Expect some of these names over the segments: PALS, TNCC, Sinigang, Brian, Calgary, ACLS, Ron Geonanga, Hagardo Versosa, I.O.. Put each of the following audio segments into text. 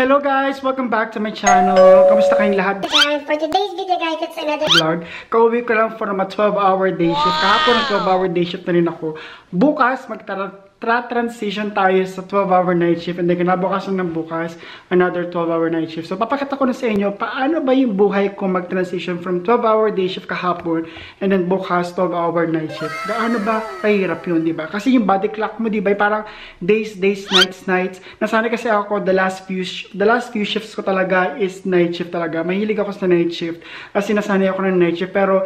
Hello guys! Welcome back to my channel! Kamusta kayong lahat? For today's video guys, it's another vlog. Kauwi ko lang from a 12-hour day shift. Kahapon na 12-hour day shift na rin ako. Bukas, magta-transition tayo sa 12-hour night shift. And then, kinabukas na ng bukas, another 12-hour night shift. So, papakita ko na sa inyo, paano ba yung buhay ko mag-transition from 12-hour day shift kahapon, and then bukas, 12-hour night shift. Gaano ba kahirap yun, diba? Kasi yung body clock mo, diba? Parang days, nights. Nasanay kasi ako, the last few shifts ko talaga is night shift talaga. Mahilig ako sa night shift. Kasi nasanay ako ng night shift. Pero,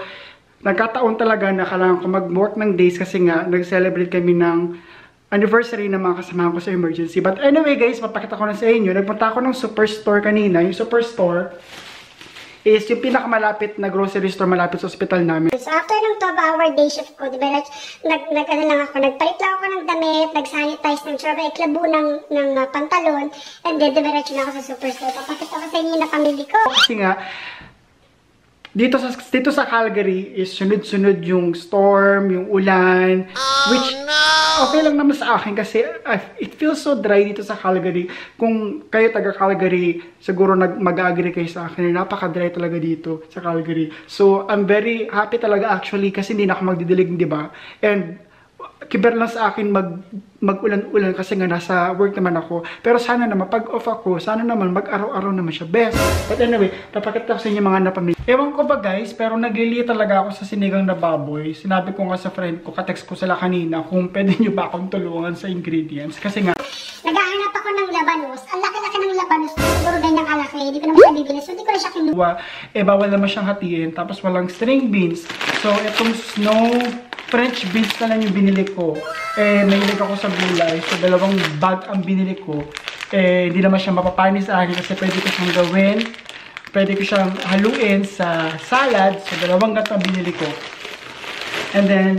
nagkataon talaga na kailangan ko mag-work ng days kasi nga, nag-celebrate kami ng anniversary ng mga kasama ko sa emergency. But anyway guys, papakita ko na sa inyo. Nagpunta ako ng Superstore kanina. Yung Superstore is yung pinakamalapit na grocery store malapit sa ospital namin. So after ng 12-hour day shift ko, diba, nagpalit lang ako ng damit, nag-sanitize ng tsura, iklabo ng pantalon, and then diretso na ako sa Superstore. Papakita ko sa inyo na pamili ko. Kasi nga, dito sa Calgary is sunod-sunod yung storm, yung ulan, which okay lang naman sa akin kasi it feels so dry dito sa Calgary. Kung kayo taga Calgary, siguro mag-agree kayo sa akin. Napaka-dry talaga dito sa Calgary. So, I'm very happy talaga actually kasi hindi na ako magdidilig, di ba? And kiber lang sa akin mag-ulan-ulan kasi nga nasa work naman ako. Pero sana naman, pag off ako, sana naman mag-araw-araw naman siya. Best! But anyway, papakita ko sa inyo mga napamili. Ewan ko ba guys, pero nagliliit talaga ako sa sinigang na baboy. Sinabi ko nga sa friend ko, katext ko sila kanina kung pwede nyo ba akong tulungan sa ingredients. Kasi nga, nagahanap ako ng labanos. Ang laki-laki ng labanos. Siguro ganyang kalaki. Hindi ko naman siya bibili. So, hindi ko na siya kinuha. Eh, bawal naman siyang hatiin. Tapos, walang string beans. So, itong French beans na lang yung binili ko. Eh, mahilig ako sa gulay. So, dalawang bag ang binili ko. Eh, hindi naman siya mapapanis sa akin kasi pwede ko siyang gawin. Pwede ko siyang haluin sa salad. So, dalawang ganito ang binili ko. And then,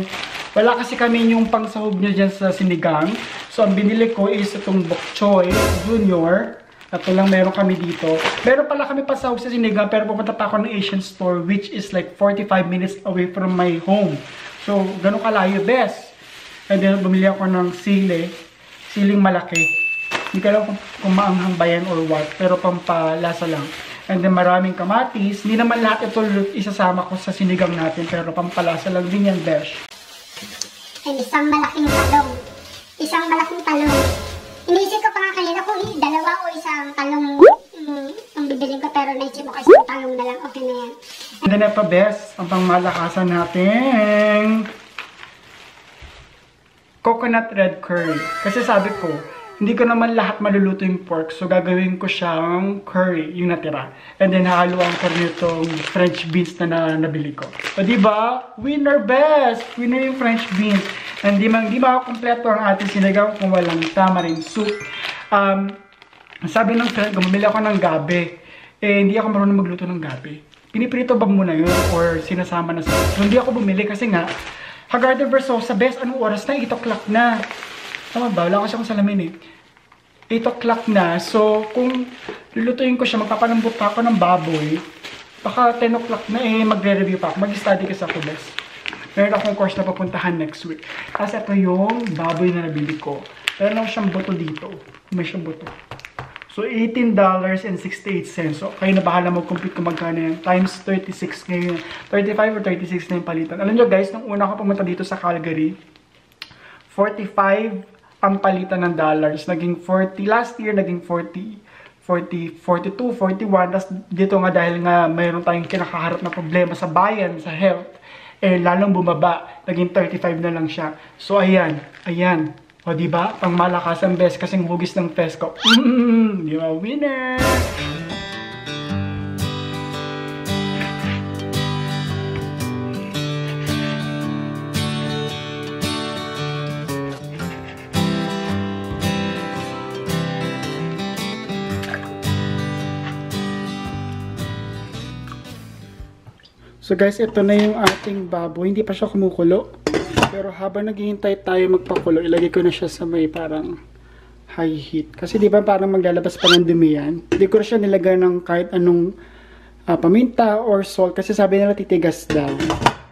wala kasi kami yung pangsahog niya dyan sa sinigang. So, ang binili ko is itong bok choy junior. Ito lang meron kami dito. Meron pala kami pasahog sa sinigang pero pupunta pa ako ng Asian store which is like 45 minutes away from my home. So, ganun kalayo, best. And then, bumili ako ng sili. Siling malaki. Hindi ko alam kung maanghang ba yan or what. Pero pampalasa lang. And then, maraming kamatis. Hindi naman lahat ito isasama ko sa sinigang natin. Pero pampalasa lang din yan, best. And isang malaking talong. Isang malaking talong. Iniisip ko pa nga kanina kung dalawa o isang talong ang bibiling ko. Pero naisip ko kasi talong na lang. Okay na yan. And then pa best, ang pangmalakasan natin, coconut red curry. Kasi sabi ko, hindi ko naman lahat maluluto yung pork. So gagawin ko siyang curry, yung natira. And then hahaluan ko rin itong French beans na nabili ko. O diba? Winner best! Winner yung French beans. And di ba kompleto ang ating sinigang kung walang tamarind soup. Sabi ng friend, gumamili ako ng gabi. Eh, hindi ako marunong magluto ng gabi. Piniprito ba muna yun or sinasama na sa so, hindi ako bumili kasi nga Hagardo Versosa best, anong oras na? 8 o'clock na. Tama ba? Wala ko siyang salamin eh. 8 o'clock na. So, kung lulutuin ko siya, magpapanambot pa ako ng baboy. Baka 10 o'clock na eh, magre-review pa ako. Mag-study kasi ako best. Meron akong course na papuntahan next week. Kasi ito yung baboy na nabili ko. Meron ako siyang buto dito. May siyang buto. So, $18.68. So, kayo na bahala mag-compute kung magkano yan. Times 36 ngayon. 35 or 36 na yung palitan. Alam nyo guys, nung una ko pumunta dito sa Calgary, 45 ang palitan ng dollars. Naging 40. Last year, naging 40, 42, 41. Tapos dito nga dahil nga mayroon tayong kinakaharap na problema sa bayan, sa health. Eh, lalong bumaba. Naging 35 na lang siya. So, ayan. O, diba? Pang malakas ang best kasing hugis ng Fesco. Diba? Winner! So guys, ito na yung ating baboy. Hindi pa siya kumukulo. Pero habang naghihintay tayo magpakulo, ilagay ko na siya sa may parang high heat. Kasi di ba parang maglalabas pa ng dumi yan. Hindi ko na siya nilagay ng kahit anong paminta or salt. Kasi sabi nila titigas daw.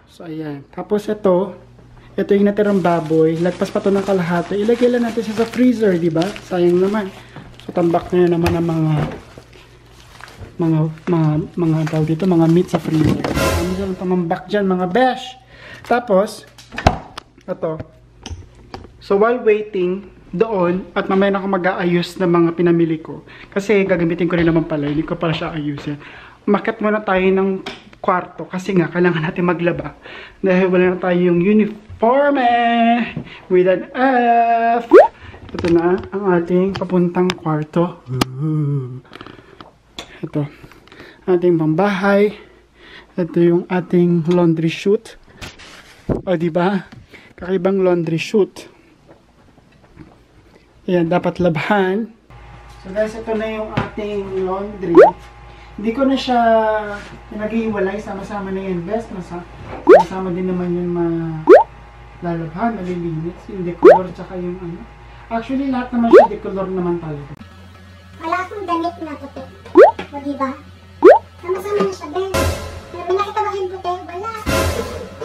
So ayan. Tapos ito yung natirang baboy. Lagpas pa ito ng kalahati. Ilagay lang natin siya sa freezer, di ba? Sayang naman. So Tambak na naman ang mga tao dito, mga meat sa freezer. Kami dyan ang tamambak dyan, mga besh. Tapos, ito. So while waiting doon, at mamaya na ako mag-aayos ng mga pinamili ko. Kasi gagamitin ko rin naman pala, hindi ko pala siya ayusin. Umakyat muna tayo ng kwarto kasi nga kailangan natin maglaba. Dahil wala na tayong uniform eh. With an F. Ito na ang ating papuntang kwarto. Ito. Ating pambahay. Ito yung ating laundry chute. O diba? Kakibang laundry chute. Ayan, dapat labahan. So guys, ito na yung ating laundry. Hindi ko na siya pinag-iwalay. Sama-sama na yan, best. Masama din naman yung malalabhan, malilinis. Yung decolor, tsaka yung ano. Actually, lahat naman siya decolor naman talaga. Wala akong damit na puti. O diba? Sama-sama na siya, best. Pero pinakitabahin puti, wala.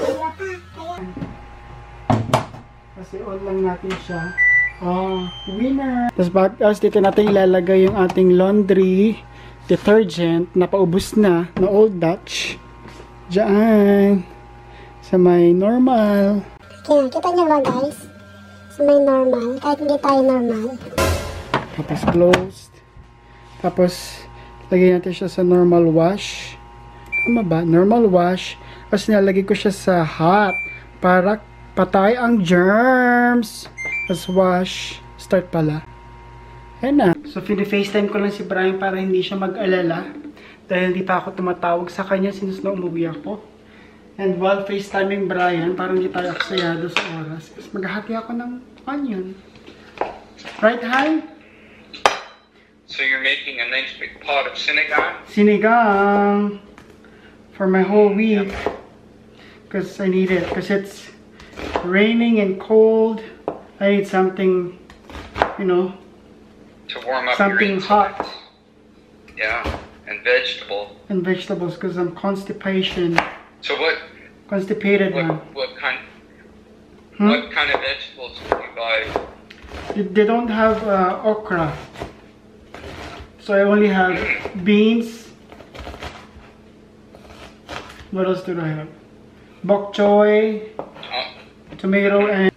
Wala pa, kaya. Kasi all lang natin siya. Oh, winner! Tapos bakas, dito natin ilalagay yung ating laundry detergent na paubos na, na Old Dutch. Diyan! Sa may normal. Okay, kita nyo ba guys? Sa may normal, kahit hindi tayo normal. Tapos closed. Tapos, lagay natin siya sa normal wash. Tama ba? Normal wash. Tapos nilagay ko siya sa hot para patay ang germs. As wash, start pala. Ayan na. So, fini-facetime ko lang si Brian para hindi siya mag-alala. Dahil hindi pa ako tumatawag sa kanya since na umuwi ako. And while facetiming Brian, parang hindi tayo aksayado sa oras. Mas maghahati ako ng onion. Right, Hai? So, you're making a nice big pot of sinigang? Sinigang! For my whole week. Because I need it. Because it's raining and cold. I need something, you know, to warm up something hot. Yeah, and vegetable. And vegetables, because I'm constipation. So what? Constipated now. What kind of vegetables do you buy? They don't have okra, so I only have beans. What else do I have? Bok choy, tomato, and.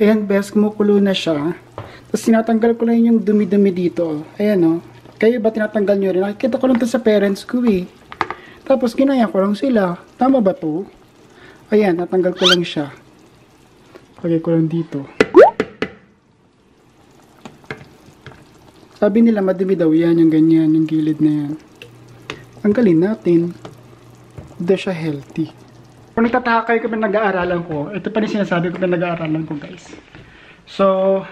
Ayan, best, kumukulo na siya. Tapos tinatanggal ko lang yung dumi-dumi dito. Ayan, oh. Kayo ba tinatanggal nyo rin? Nakikita ko lang ito sa parents ko, eh. Tapos ginaya ko lang sila. Tama ba to? Ayan, natanggal ko lang siya. Lagay ko lang dito. Sabi nila, madumi daw yan, yung ganyan, yung gilid na yan. Tanggalin natin. Hindi siya healthy. Kung nagtataka kayo kung pinag-aaralan ko, ito pa rin sinasabi ko pinag-aaralan ko, guys. So,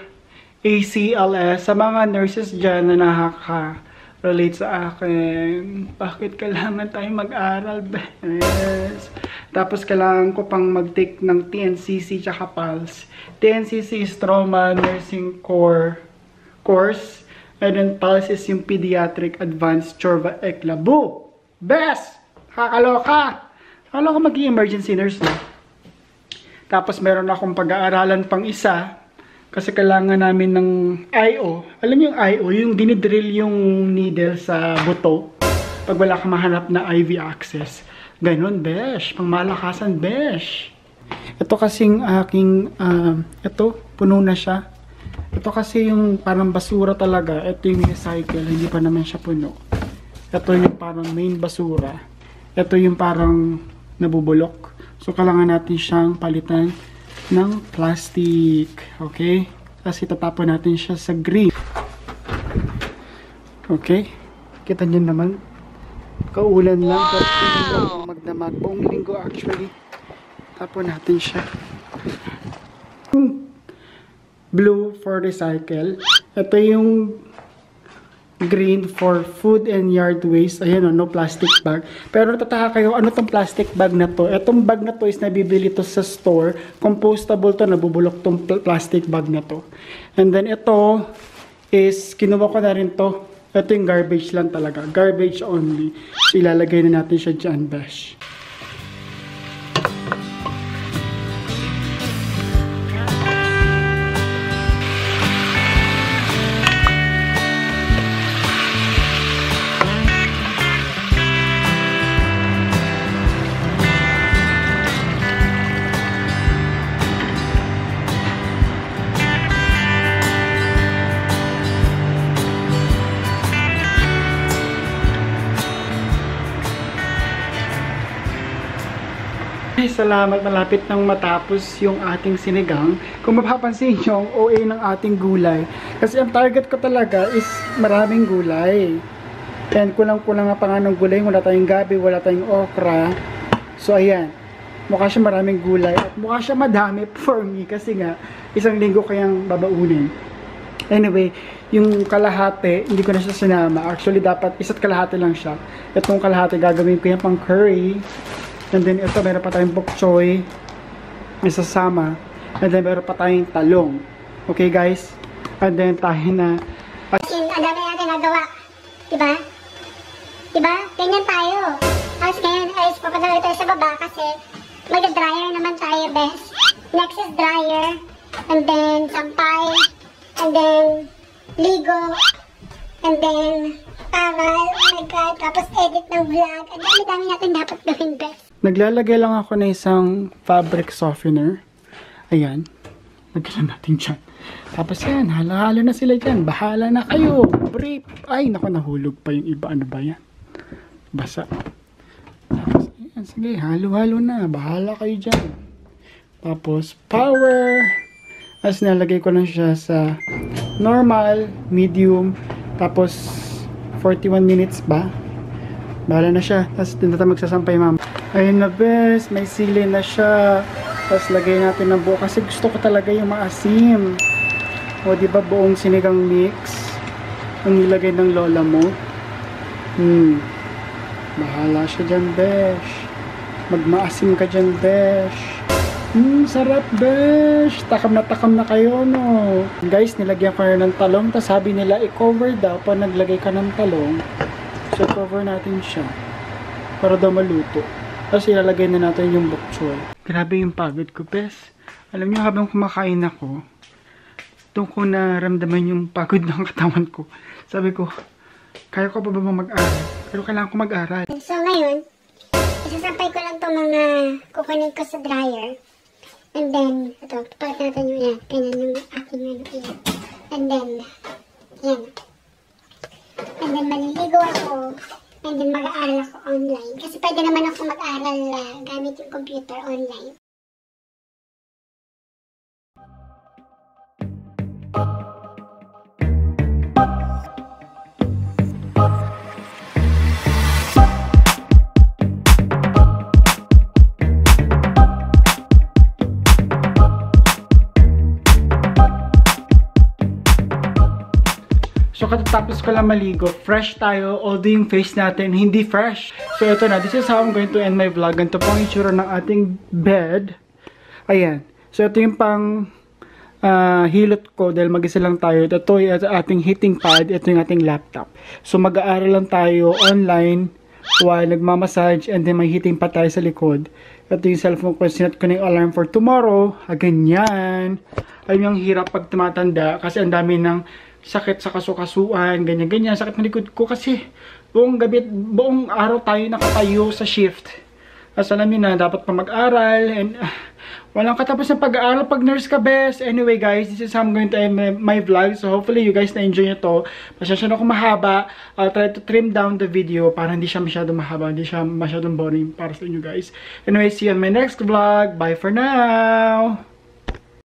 ACLS, sa mga nurses dyan na nakaka-relate sa akin, bakit kailangan tayo mag-aral, best? Tapos kailangan ko pang mag-take ng TNCC tsaka PALS. TNCC is Trauma Nursing Course, and then PALS is yung Pediatric Advanced Chorva Eklabu. Best! Kakaloka! Alam ko mag-emergency nurse na. Tapos meron akong pag-aaralan pang isa kasi kailangan namin ng I.O. Alam niyo yung I.O., yung dinidrill yung needle sa buto pag wala kang mahanap na IV access. Ganun, besh. Pangmalakasan, besh. Ito kasing aking, ito, puno na siya. Ito kasi yung parang basura talaga. Ito yung recycle, hindi pa naman siya puno. Ito yung parang main basura. Ito yung parang nabubulok. So, kailangan natin siyang palitan ng plastic. Okay? Kasi tatapon natin siya sa green. Okay? Kita nyo naman. Kaulan lang. Wow! Magdamag. Buong linggo actually. Tapon natin siya. Blue for recycle. Ito yung green for food and yard waste. Ayan o, no plastic bag. Pero natataka kayo, ano tong plastic bag na to? Etong bag na to is nabibili to sa store. Compostable to, nabubulok tong plastic bag na to. And then ito is, kinuha ko na rin to. Ito yung garbage lang talaga. Garbage only. Ilalagay na natin siya dyan, bash. salamat. Malapit nang matapos yung ating sinigang. Kung mapapansin nyo, ang OA ng ating gulay. Kasi ang target ko talaga is maraming gulay. And kulang-kulang nga pa nga ng gulay. Wala tayong gabi, wala tayong okra. So ayan, mukha siya maraming gulay. At mukha siya madami for me. Kasi nga, isang linggo kayang babaunin. Anyway, yung kalahati, hindi ko na siya sinama. Actually, dapat isa't kalahati lang siya. Itong kalahati, gagawin ko yan pang curry. And then, ito, meron pa tayong bok choy. Isasama. And then, meron pa tayong talong. Okay, guys? And then, tayo na. Ang dami natin nagawa. Diba? Diba? Ganyan tayo. Tapos ngayon, ayos, papadala tayo sa baba kasi mag-dryer naman tayo, best. Next is dryer. And then, sampay. And then, ligo, and then aral, oh my god, tapos edit ng vlog. Ang dami-dami natin dapat gawin, best. Naglalagay lang ako ng isang fabric softener. Ayan, lagyan natin dyan. Tapos yan, halo-halo na sila dyan. Bahala na kayo, brief. Ay, naku, nahulog pa yung iba. Ano ba yan? Basa. Tapos, ayan, sige, halo-halo na. Bahala kayo dyan. Tapos, power. As nalagay ko lang siya sa normal, medium, tapos 41 minutes ba? Bahala na siya. Tapos din natin magsasampay, ma'am. Ayun na, best. May sili na siya. Tapos lagay natin ng buo. Kasi gusto ko talaga yung maasim. O, diba buong sinigang mix? Ang nilagay ng lola mo. Bahala siya dyan, besh. Magmaasim ka dyan, besh. Sarap, besh. Takam na kayo, no? Guys, nilagyan ko na ng talong. Tapos sabi nila, i-cover daw pag naglagay ka ng talong. So, cover natin siya. Para daw maluto. Tapos, ilalagay na natin yung bok choy. Grabe yung pagod ko, besh. Alam nyo, habang kumakain ako, doon ko naramdaman yung pagod ng katawan ko. Sabi ko, kaya ko pa ba mag-aral? Pero kailangan ko mag-aral. So, ngayon, isasampay ko lang itong mga kukunin ko sa dryer. And then, ito, palit natin yung yan. Ganyan yung aking manapin. And then, yan. And then, maliligo ako. And then, mag-aaral ako online. Kasi pwede naman ako mag-aaral gamit yung computer online. So, katatapos ko lang maligo, fresh tayo, although yung face natin hindi fresh. So, ito na. This is how I'm going to end my vlog. Ganito pang itsura ng ating bed. Ayan. So, ito yung pang hilot ko dahil mag-isa lang tayo. Ito yung ating heating pad. Ito yung ating laptop. So, mag-aaral lang tayo online while nagmamassage and then may heating pad tayo sa likod. Ito yung cellphone ko. Sinet ko na yung alarm for tomorrow. Ganyan. Ayun yung hirap pag tumatanda kasi ang dami ng sakit sa kasukasuan, ganyan-ganyan, sakit na likod ko kasi buong gabi, buong araw tayo nakatayo sa shift. As alam nyo na, dapat pa mag-aral and walang katapos ng pag-aaral pag nurse ka, best. Anyway guys, this is how I'm going to end my vlog. So hopefully you guys na-enjoy nyo to. Pasensya na kung mahaba. I'll try to trim down the video para hindi siya masyadong mahaba, hindi siya masyadong boring para sa inyo guys. Anyway, see you on my next vlog. Bye for now!